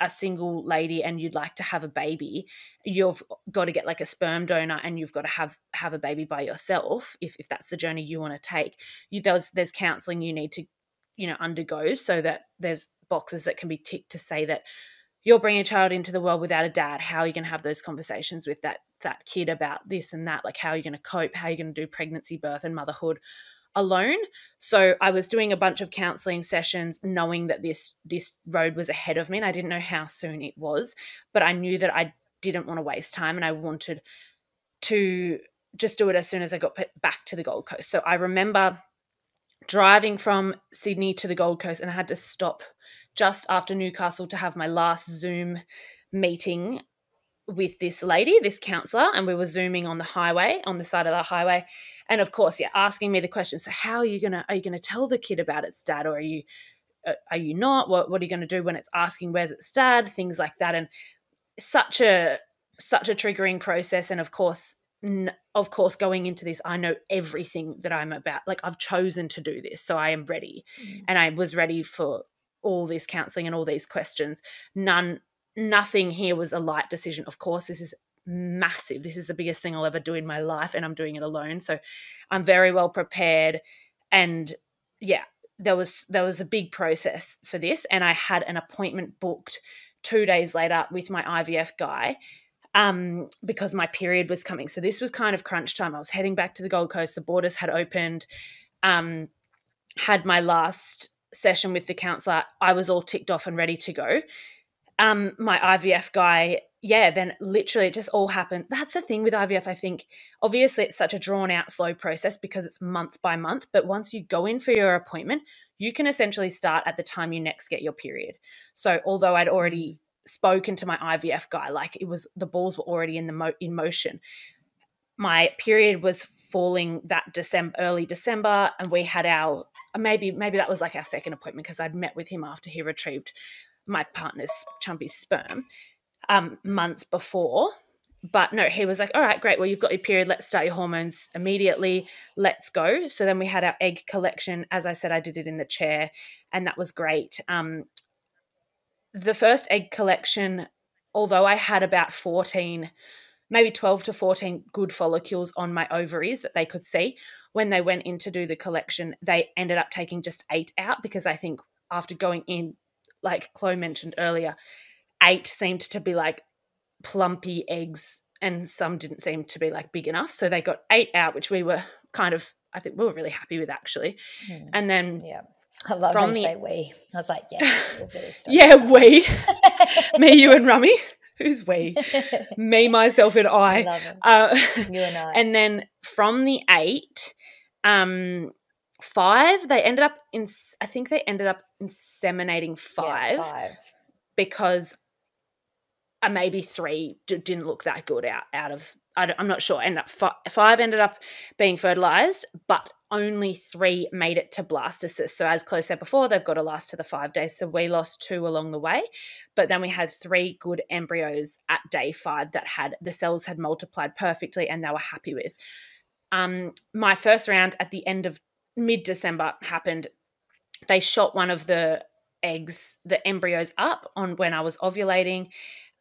a single lady and you'd like to have a baby. You've got to get like a sperm donor, and you've got to have a baby by yourself if that's the journey you want to take. There's counselling you need to, undergo, so that there's boxes that can be ticked to say that you're bringing a child into the world without a dad. How are you going to have those conversations with that kid about this and that? Like, how are you going to cope? How are you going to do pregnancy, birth and motherhood alone? So I was doing a bunch of counselling sessions, knowing that this road was ahead of me, and I didn't know how soon it was, but I knew that I didn't want to waste time, and I wanted to just do it as soon as I got back to the Gold Coast. So I remember driving from Sydney to the Gold Coast, and I had to stop just after Newcastle to have my last Zoom meeting with this lady, this counsellor, and we were Zooming on the highway, on the side of the highway. And of course, yeah, asking me the question, so how are you going to tell the kid about its dad, or are you not? What are you going to do when it's asking where's its dad? Things like that. And such a triggering process. And of course going into this, I know everything that I'm about. Like, I've chosen to do this, so I am ready. Mm-hmm. And I was ready for all this counselling and all these questions. Nothing here was a light decision. Of course, this is massive. This is the biggest thing I'll ever do in my life, and I'm doing it alone. So I'm very well prepared. And yeah, there was a big process for this. And I had an appointment booked 2 days later with my IVF guy, because my period was coming. So this was kind of crunch time. I was heading back to the Gold Coast. The borders had opened, had my last session with the counsellor. I was all ticked off and ready to go. My IVF guy, yeah, then literally it just all happened. That's the thing with IVF, I think. Obviously, it's such a drawn-out, slow process because it's month by month, but once you go in for your appointment, you can essentially start at the time you next get your period. So although I'd already spoken to my IVF guy, like, it was, the balls were already in motion. My period was falling that early December, and we had our maybe that was like our second appointment, because I'd met with him after he retrieved my partner's, Chumpy's sperm, months before. But no, he was like, all right, great. Well, you've got your period. Let's start your hormones immediately. Let's go. So then we had our egg collection. As I said, I did it in the chair, and that was great. The first egg collection, although I had about 14, maybe 12 to 14 good follicles on my ovaries that they could see, when they went in to do the collection, they ended up taking just 8 out, because I think after going in, like Chloe mentioned earlier, 8 seemed to be like plumpy eggs, and some didn't seem to be like big enough. So they got 8 out, which we were kind of, I think we were really happy with, actually. Mm. And then, yeah, I love how you say we. I was like, yeah, yeah, we, me, you, and Rummy. Who's we? Me, myself, and I. Love it. You and I. And then from the 8, 5, they ended up in, I think they ended up inseminating 5, yeah, 5. Because maybe 3 didn't look that good out of, I'm not sure. Ended up 5 ended up being fertilized, but only 3 made it to blastocyst. So as Chloe said before, they've got to last to the 5 days. So we lost 2 along the way, but then we had 3 good embryos at day 5 that had, the cells had multiplied perfectly, and they were happy with. My first round at the end of mid-December happened. They shot one of the eggs, the embryos, up on when I was ovulating.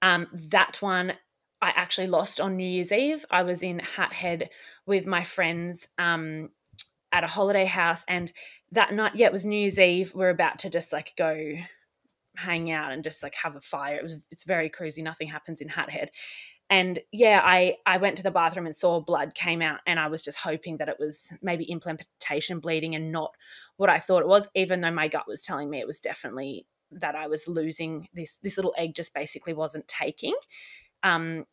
That one I actually lost on New Year's Eve. I was in Hathead with my friends at a holiday house, and that night, yeah, it was New Year's Eve. We're about to just like go hang out and just like have a fire. It's very cruisy. Nothing happens in Hathead. And yeah, I went to the bathroom and saw blood came out, and I was just hoping that it was maybe implantation bleeding and not what I thought it was, even though my gut was telling me it was definitely that I was losing this little egg just basically wasn't taking.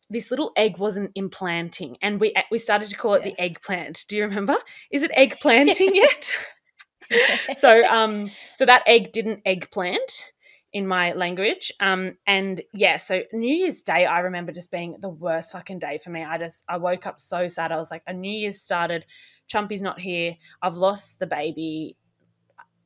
This little egg wasn't implanting, and we started to call it the eggplant. Do you remember? Is it eggplanting yet? So that egg didn't eggplant in my language. And yeah, so New Year's Day, I remember just being the worst fucking day for me. I woke up so sad. I was like, a New Year's started, Chumpy's not here, I've lost the baby.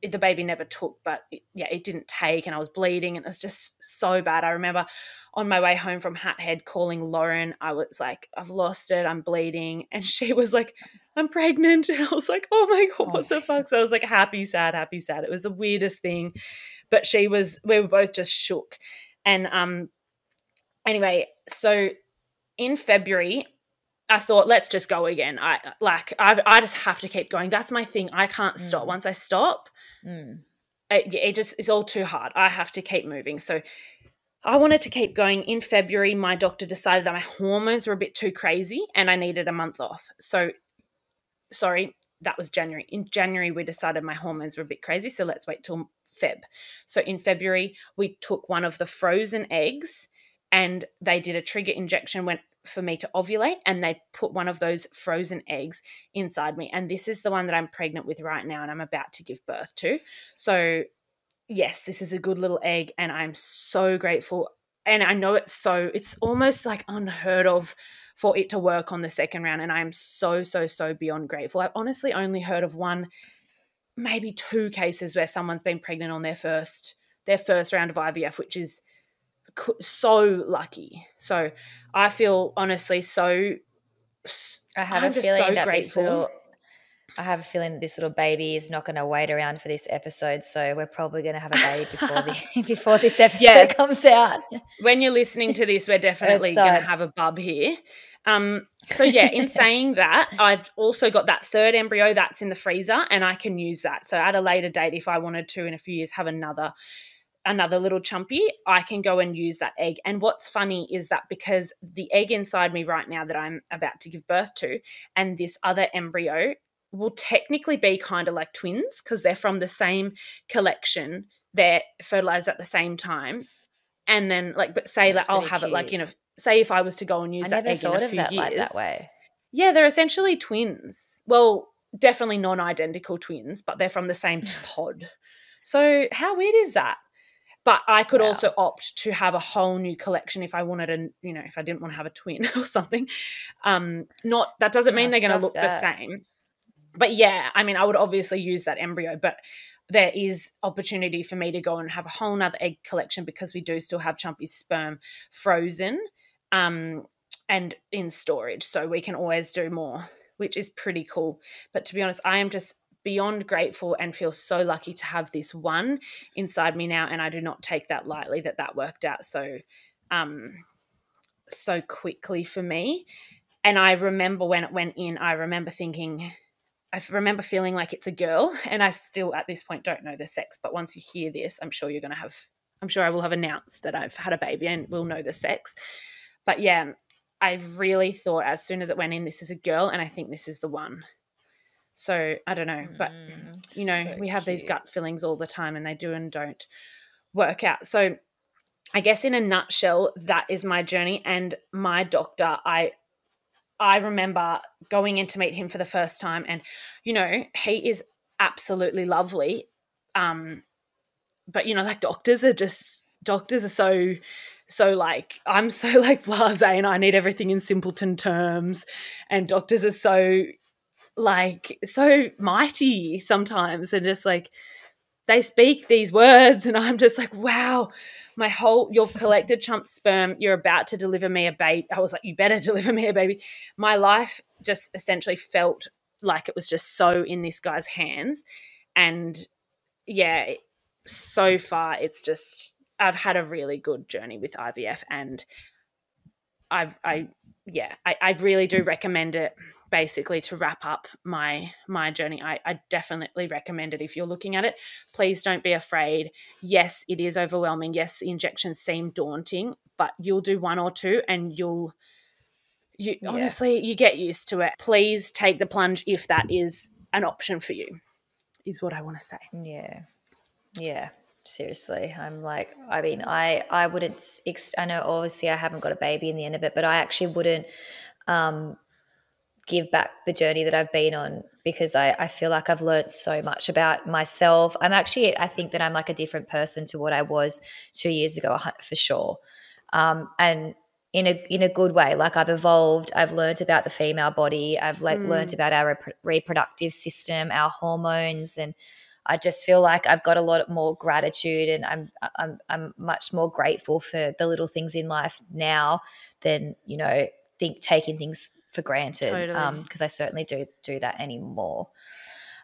The baby never took, but it didn't take, and I was bleeding, and it was just so bad. I remember on my way home from Hathead calling Lauren. I was like, I've lost it, I'm bleeding, and she was like, I'm pregnant. And I was like, oh my God, what the fuck? So I was like, happy, sad, happy, sad. It was the weirdest thing, but we were both just shook. And anyway, so in February, I thought, let's just go again. I just have to keep going. That's my thing. I can't stop. Once I stop, it's all too hard. I have to keep moving. So I wanted to keep going. In February, my doctor decided that my hormones were a bit too crazy and I needed a month off. So, sorry, that was January. In January, we decided my hormones were a bit crazy, so let's wait till Feb. So in February, we took one of the frozen eggs and they did a trigger injection for me to ovulate, and they put one of those frozen eggs inside me, and this is the one that I'm pregnant with right now and I'm about to give birth to. So yes, this is a good little egg, and I'm so grateful, and I know it's almost like unheard of for it to work on the second round, and I'm so, so, so beyond grateful. I've honestly only heard of one, maybe two cases where someone's been pregnant on their first round of IVF, which is so lucky. So I feel honestly I have a feeling that this little baby is not going to wait around for this episode, so we're probably going to have a baby before this episode comes out. When you're listening to this, we're definitely going to have a bub here. So yeah, in saying that, I've also got that third embryo that's in the freezer, and I can use that. So at a later date, if I wanted to in a few years have another little Chumpy, I can go and use that egg. And what's funny is that because the egg inside me right now that I'm about to give birth to and this other embryo will technically be kind of like twins because they're from the same collection, they're fertilized at the same time. And then like, but say that I'll have it like, you know, say if I was to go and use that egg in a few years. Like that way. Yeah, they're essentially twins. Well, definitely non-identical twins, but they're from the same pod. So how weird is that? But I could also opt to have a whole new collection if I wanted to, you know, if I didn't want to have a twin or something. That doesn't mean they're going to look the same. But yeah, I mean, I would obviously use that embryo, but there is opportunity for me to go and have a whole nother egg collection because we do still have Chumpy's sperm frozen and in storage. So we can always do more, which is pretty cool. But to be honest, I am just beyond grateful and feel so lucky to have this one inside me now, and I do not take that lightly that worked out so quickly for me. And I remember when it went in, I remember feeling like it's a girl, and I still at this point don't know the sex, but once you hear this, I'm sure I will have announced that I've had a baby and will know the sex. But yeah, I really thought as soon as it went in, this is a girl, and I think this is the one. So I don't know, but, you know, so we have these gut feelings all the time and they do and don't work out. So I guess in a nutshell, that is my journey. And my doctor, I remember going in to meet him for the first time, and, you know, he is absolutely lovely. But, you know, like doctors are so like, I'm so like blasé and I need everything in simpleton terms, and doctors are so – like so mighty sometimes, and just like they speak these words and I'm just like, wow, you've collected chump sperm, you're about to deliver me a baby. I was like, you better deliver me a baby. My life just essentially felt like it was just so in this guy's hands. And yeah, so far I've had a really good journey with IVF, and I really do recommend it. Basically, to wrap up my journey, I definitely recommend it. If you're looking at it, please don't be afraid. Yes, it is overwhelming. Yes, the injections seem daunting, but you'll do one or two and you'll honestly, you get used to it. Please take the plunge if that is an option for you, is what I want to say. Yeah. Yeah. Seriously, I'm like, I mean, I wouldn't, I know obviously I haven't got a baby in the end of it, but I actually wouldn't give back the journey that I've been on, because I feel like I've learned so much about myself. I think that I'm like a different person to what I was 2 years ago, for sure. And in a good way, like I've evolved, I've learned about the female body. I've learned about our reproductive system, our hormones, and I just feel like I've got a lot more gratitude, and I'm much more grateful for the little things in life now than, taking things for granted. Totally. Because I certainly do that anymore.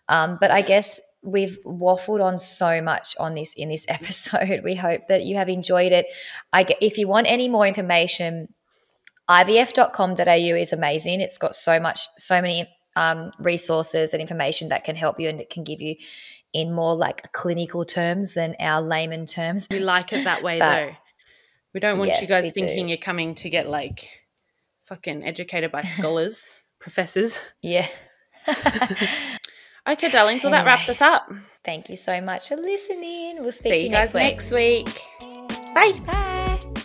But I guess we've waffled on so much in this episode. We hope that you have enjoyed it. If you want any more information, ivf.com.au is amazing. It's got so many resources and information that can help you, and it can give you in more like clinical terms than our layman terms. We like it that way, but, though. We don't want you guys thinking you're coming to get like fucking educated by scholars, professors. Yeah. Okay, darlings. Well, that wraps us up. Thank you so much for listening. We'll speak to you guys next week. Bye. Bye.